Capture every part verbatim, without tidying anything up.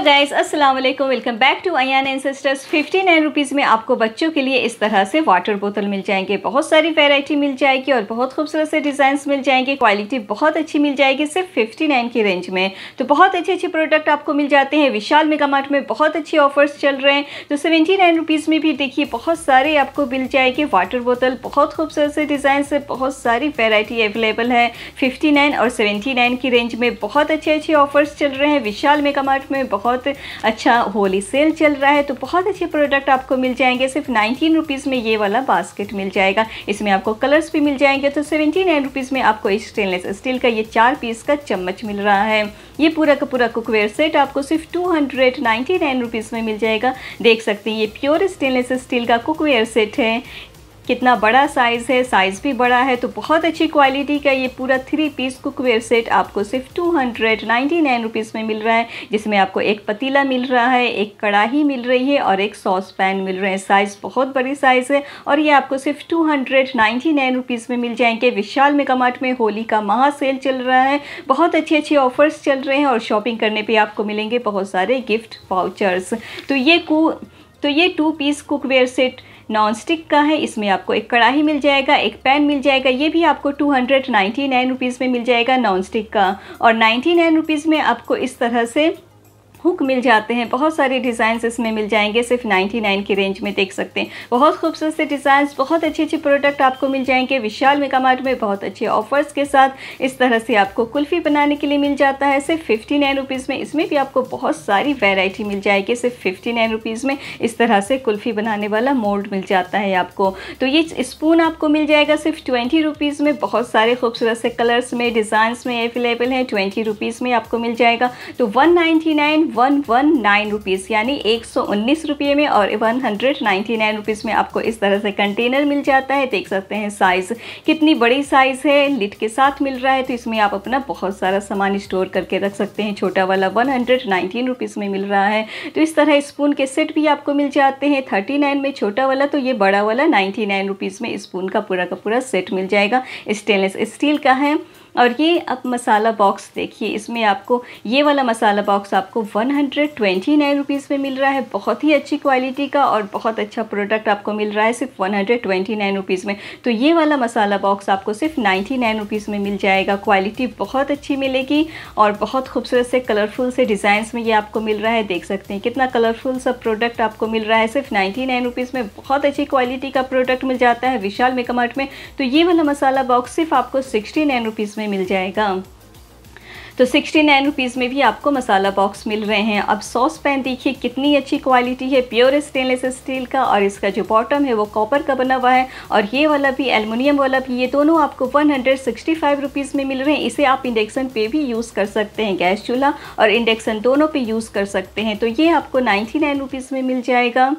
Hello guys, अस्सलाम वालेकुम। Welcome back to Ayaan and sisters. Fifty nine rupees में आपको बच्चों के लिए इस तरह से वाटर बोतल मिल जाएंगे। बहुत सारी वैरायटी मिल जाएगी और बहुत खूबसूरत से डिज़ाइंस मिल जाएंगे। क्वालिटी बहुत अच्छी मिल जाएगी सिर्फ फिफ्टी नाइन की रेंज में। तो बहुत अच्छे अच्छे प्रोडक्ट आपको मिल जाते हैं। विशाल मेगामार्ट में बहुत अच्छे ऑफर्स चल रहे हैं। तो सेवेंटी नाइन रुपीज़ में भी देखिए बहुत सारे आपको मिल जाएगी वाटर बोतल। बहुत खूबसूरत से डिज़ाइन से बहुत सारी वेरायटी अवेलेबल है। फिफ्टी नाइन और सेवेंटी नाइन की रेंज में बहुत अच्छे अच्छे ऑफर्स चल रहे हैं। विशाल मेगामार्ट में बहुत अच्छा होली सेल चल रहा है। तो बहुत अच्छे प्रोडक्ट आपको मिल जाएंगे। सिर्फ नाइनटीन रुपीज़ में ये वाला बास्केट मिल जाएगा। इसमें आपको कलर्स भी मिल जाएंगे। तो सेवेंटी नाइन रुपीज़ में आपको स्टेनलेस स्टील का ये चार पीस का चम्मच मिल रहा है। ये पूरा का पूरा कुकवेयर सेट आपको सिर्फ two hundred ninety nine rupees में मिल जाएगा। देख सकते हैं ये प्योर स्टेनलेस स्टील का कुकवेयर सेट है। कितना बड़ा साइज़ है, साइज़ भी बड़ा है। तो बहुत अच्छी क्वालिटी का ये पूरा थ्री पीस कुकवेयर सेट आपको सिर्फ two hundred ninety nine rupees में मिल रहा है, जिसमें आपको एक पतीला मिल रहा है, एक कढ़ाई मिल रही है और एक सॉस पैन मिल रहे हैं। साइज़ बहुत बड़ी साइज़ है और ये आपको सिर्फ two hundred ninety nine rupees में मिल जाएंगे। विशाल मेगामार्ट में होली का महा सेल चल रहा है। बहुत अच्छे अच्छे ऑफर्स चल रहे हैं और शॉपिंग करने पर आपको मिलेंगे बहुत सारे गिफ्ट वाउचर्स। तो ये कु तो ये two piece cookware set non stick का है। इसमें आपको एक कढ़ाई मिल जाएगा, एक पैन मिल जाएगा। ये भी आपको two hundred ninety nine rupees में मिल जाएगा नॉन स्टिक का। और नाइन्टी नाइन रुपीज़ में आपको इस तरह से हुक मिल जाते हैं। बहुत सारे डिज़ाइंस इसमें मिल जाएंगे सिर्फ नाइन्टी नाइन की रेंज में। देख सकते हैं बहुत खूबसूरत से डिज़ाइंस, बहुत अच्छे अच्छे प्रोडक्ट आपको मिल जाएंगे। विशाल मेगामार्ट में बहुत अच्छे ऑफर्स के साथ इस तरह से आपको कुल्फ़ी बनाने के लिए मिल जाता है सिर्फ फिफ्टी नाइन रुपीज़ में। इसमें भी आपको बहुत सारी वैरायटी मिल जाएगी सिर्फ फिफ्टी नाइन रुपीज़ में। इस तरह से कुल्फ़ी बनाने वाला मोल्ड मिल जाता है आपको। तो ये स्पून आपको मिल जाएगा सिर्फ ट्वेंटी रुपीज़ में। बहुत सारे खूबसूरत से कलर्स में, डिज़ाइंस में अवेलेबल है। ट्वेंटी रुपीज़ में आपको मिल जाएगा। तो one ninety nine one one nine rupees यानी एक सौ उन्नीस रुपये में और one hundred ninety nine rupees में आपको इस तरह से कंटेनर मिल जाता है। देख सकते हैं साइज़ कितनी बड़ी साइज़ है, लिड के साथ मिल रहा है। तो इसमें आप अपना बहुत सारा सामान स्टोर करके रख सकते हैं। छोटा वाला वन हंड्रेड नाइन्टीन रुपीज़ में मिल रहा है। तो इस तरह स्पून के सेट भी आपको मिल जाते हैं थर्टी नाइन में छोटा वाला। तो ये बड़ा वाला नाइन्टी नाइन रुपीज़ में स्पून का पूरा का पूरा सेट मिल जाएगा। स्टेनलेस स्टील का है। और ये अब मसाला बॉक्स देखिए, इसमें आपको ये वाला मसाला बॉक्स आपको one hundred twenty nine rupees में मिल रहा है। बहुत ही अच्छी क्वालिटी का और बहुत अच्छा प्रोडक्ट आपको मिल रहा है सिर्फ one hundred twenty nine rupees में। तो ये वाला मसाला बॉक्स आपको सिर्फ नाइन्टी नाइन रुपीज़ में मिल जाएगा। क्वालिटी बहुत अच्छी मिलेगी और बहुत खूबसूरत से कलरफुल से डिज़ाइंस में ये आपको मिल रहा है। देख सकते हैं कितना कलरफुल सा प्रोडक्ट आपको मिल रहा है सिर्फ नाइन्टी नाइन रुपीज़ में। बहुत अच्छी क्वालिटी का प्रोडक्ट मिल जाता है विशाल मेगामार्ट में। तो ये वाला मसाला बॉक्स सिर्फ आपको सिक्सटी नाइन रुपीज़ में मिल जाएगा। तो सिक्सटी नाइन रुपीज़ में भी आपको मसाला बॉक्स मिल रहे हैं। अब सॉस पैन देखिए कितनी अच्छी क्वालिटी है, प्योर स्टेनलेस स्टील का और इसका जो बॉटम है वो कॉपर का बना हुआ है। और ये वाला भी एल्युमिनियम वाला भी, ये दोनों आपको one hundred sixty five rupees में मिल रहे हैं। इसे आप इंडक्शन पे भी यूज़ कर सकते हैं, गैस चूल्हा और इंडक्शन दोनों पे यूज़ कर सकते हैं। तो ये आपको नाइन्टी नाइन रुपीज़ में मिल जाएगा।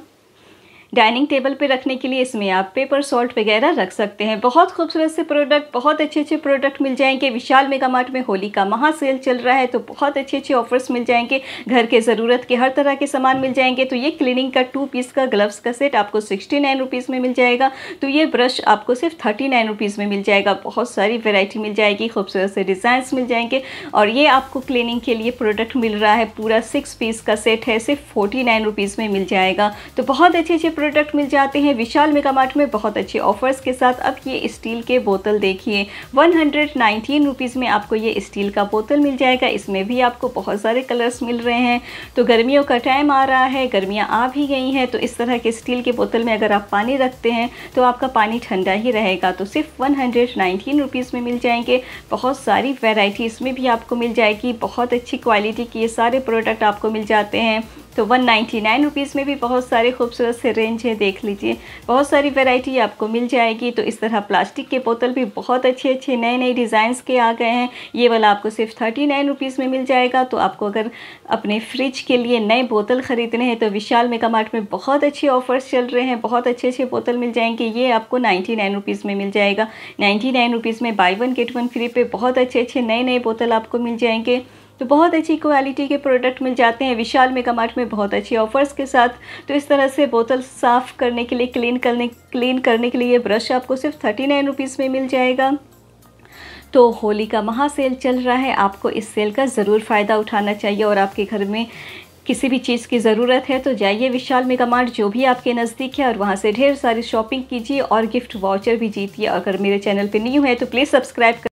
डाइनिंग टेबल पे रखने के लिए इसमें आप पेपर सॉल्ट वगैरह रख सकते हैं। बहुत खूबसूरत से प्रोडक्ट, बहुत अच्छे अच्छे प्रोडक्ट मिल जाएंगे। विशाल मेगामार्ट में होली का महा सेल चल रहा है। तो बहुत अच्छे अच्छे ऑफर्स मिल जाएंगे। घर के ज़रूरत के हर तरह के सामान मिल जाएंगे। तो ये क्लीनिंग का टू पीस का ग्लव्स का सेट आपको सिक्सटी नाइन रुपीज़ में मिल जाएगा। तो ये ब्रश आपको सिर्फ थर्टी नाइन रुपीज़ में मिल जाएगा। बहुत सारी वेराइटी मिल जाएगी, खूबसूरत से डिज़ाइंस मिल जाएंगे। और ये आपको क्लीनिंग के लिए प्रोडक्ट मिल रहा है, पूरा सिक्स पीस का सेट है, सिर्फ फोर्टी नाइन रुपीज़ में मिल जाएगा। तो बहुत अच्छे अच्छे प्रोडक्ट मिल जाते हैं विशाल मेगामार्ट में बहुत अच्छे ऑफर्स के साथ। अब ये स्टील के बोतल देखिए वन हंड्रेड नाइन्टीन रुपीज़ में आपको ये स्टील का बोतल मिल जाएगा। इसमें भी आपको बहुत सारे कलर्स मिल रहे हैं। तो गर्मियों का टाइम आ रहा है, गर्मियाँ आ भी गई हैं। तो इस तरह के स्टील के बोतल में अगर आप पानी रखते हैं तो आपका पानी ठंडा ही रहेगा। तो सिर्फ वन हंड्रेड नाइन्टीन रुपीज़ में मिल जाएंगे। बहुत सारी वेराइटी इसमें भी आपको मिल जाएगी। बहुत अच्छी क्वालिटी के ये सारे प्रोडक्ट आपको मिल जाते हैं। तो वन नाइन्टी नाइन रुपीज़ में भी बहुत सारे खूबसूरत से रेंज है। देख लीजिए बहुत सारी वैरायटी आपको मिल जाएगी। तो इस तरह प्लास्टिक के बोतल भी बहुत अच्छे अच्छे नए नए डिज़ाइंस के आ गए हैं। ये वाला आपको सिर्फ थर्टी नाइन रुपीज़ में मिल जाएगा। तो आपको अगर अपने फ्रिज के लिए नए बोतल ख़रीदने हैं तो विशाल मेगामार्ट में बहुत अच्छे ऑफर्स चल रहे हैं। बहुत अच्छे अच्छे बोतल मिल जाएंगे। ये आपको नाइन्टी नाइन रुपीज़ में मिल जाएगा। नाइन्टी नाइन रुपीज़ में buy one get one free पे बहुत अच्छे अच्छे नए नए बोतल आपको मिल जाएंगे। तो बहुत अच्छी क्वालिटी के प्रोडक्ट मिल जाते हैं विशाल मेगामार्ट में बहुत अच्छे ऑफर्स के साथ। तो इस तरह से बोतल साफ़ करने के लिए, क्लीन करने क्लीन करने के लिए ब्रश आपको सिर्फ थर्टी नाइन रुपीज़ में मिल जाएगा। तो होली का महा सेल चल रहा है, आपको इस सेल का ज़रूर फ़ायदा उठाना चाहिए। और आपके घर में किसी भी चीज़ की ज़रूरत है तो जाइए विशाल मेगामार्ट जो भी आपके नज़दीक है और वहाँ से ढेर सारी शॉपिंग कीजिए और गिफ्ट वाउचर भी जीतिए। अगर मेरे चैनल पे न्यू है तो प्लीज़ सब्सक्राइब